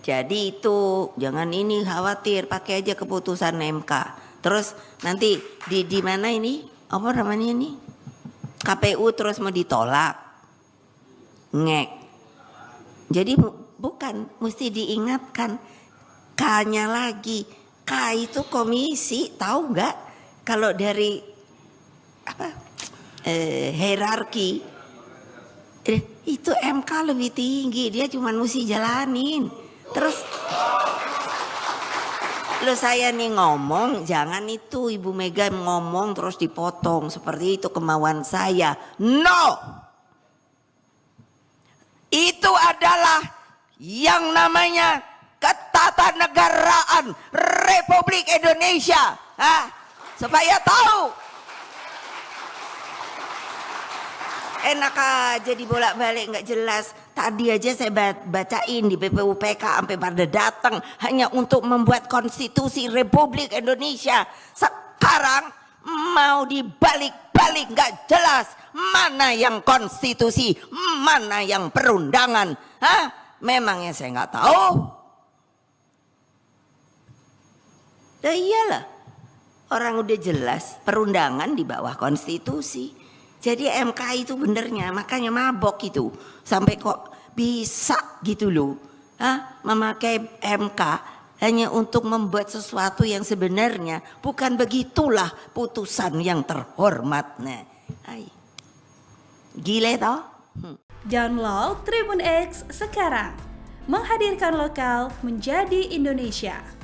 Jadi itu jangan ini khawatir, pakai aja keputusan MK. Terus nanti di mana ini? Apa namanya ini? KPU terus mau ditolak. Ngek. Jadi bukan, mesti diingatkan. K-nya lagi. K itu komisi, tahu nggak? Kalau dari apa? Hierarki itu MK lebih tinggi, dia cuma mesti jalanin. Terus lo saya nih ngomong, jangan itu Ibu Mega ngomong terus dipotong seperti itu kemauan saya. No, itu adalah yang namanya ketatanegaraan Republik Indonesia. Hah? Supaya tahu. Enak aja dibolak-balik nggak jelas. Tadi aja saya bacain di BPUPK sampai pada datang hanya untuk membuat konstitusi Republik Indonesia. Sekarang mau dibalik-balik nggak jelas mana yang konstitusi, mana yang perundangan. Hah? Memangnya saya nggak tahu. Nah, iyalah, orang udah jelas perundangan di bawah konstitusi. Jadi MK itu benernya, makanya mabok gitu. Sampai kok bisa gitu loh. Hah? Memakai MK hanya untuk membuat sesuatu yang sebenarnya bukan, begitulah putusan yang terhormat. Nah, gile toh. Download Tribun X sekarang. Menghadirkan lokal menjadi Indonesia.